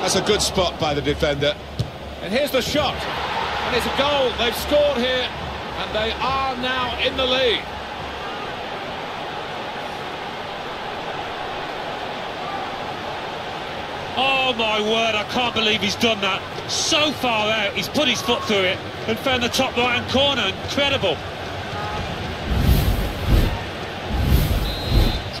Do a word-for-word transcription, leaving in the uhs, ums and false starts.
That's a good spot by the defender. And here's the shot. And it's a goal. They've scored here. And they are now in the lead. Oh, my word, I can't believe he's done that. So far out, he's put his foot through it and found the top right-hand corner. Incredible.